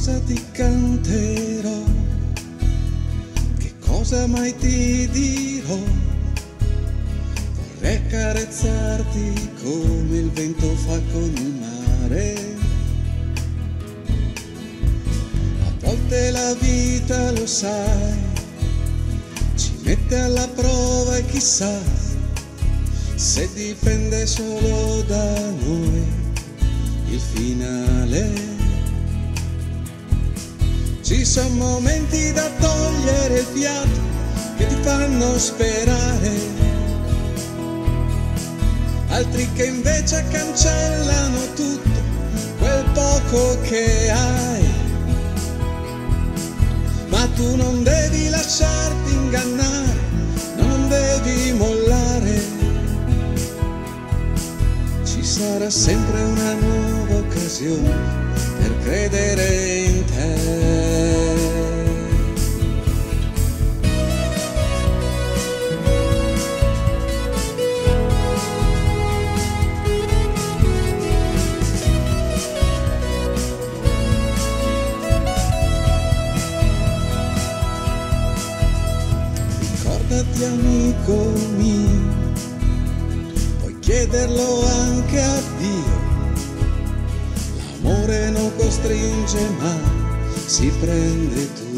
cosa ti canterò, che cosa mai ti dirò, vorrei accarezzarti come il vento fa con il mare. A volte la vita, lo sai, ci mette alla prova e chissà se dipende solo da noi il finale. Ci sono momenti da togliere il fiato che ti fanno sperare, altri che invece cancellano tutto quel poco che hai. Ma tu non devi lasciarti ingannare, non devi mollare. Ci sarà sempre una nuova occasione per credere in te. Ricordati, amico mio, puoi chiederlo anche a Dio, l'amore non costringe ma si prende tutto.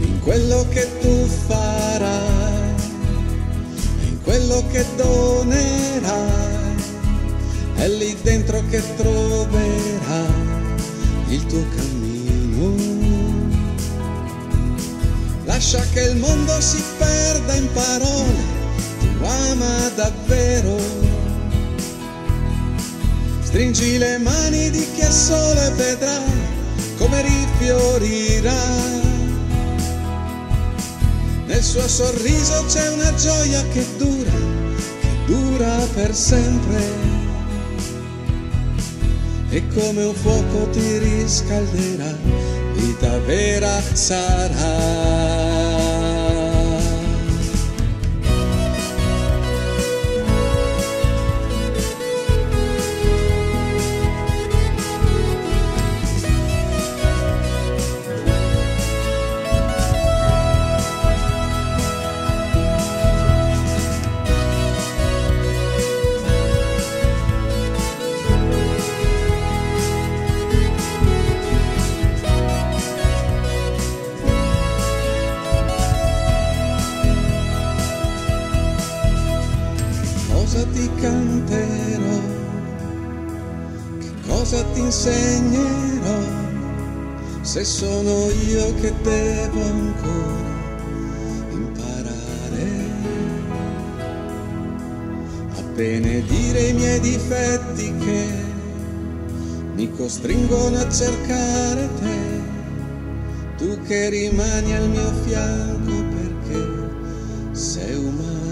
In quello che tu farai, in quello che donerai, è lì dentro che troverai il tuo cammino. Lascia che il mondo si perda in parole, tu ama davvero. Stringi le mani di chi al sole vedrà come rifiorirà. Nel suo sorriso c'è una gioia che dura per sempre. E come un fuoco ti riscalderà, vita vera sarà. Che cosa ti canterò, che cosa ti insegnerò, se sono io che devo ancora imparare a benedire i miei difetti che mi costringono a cercare te, tu che rimani al mio fianco perché sei umano.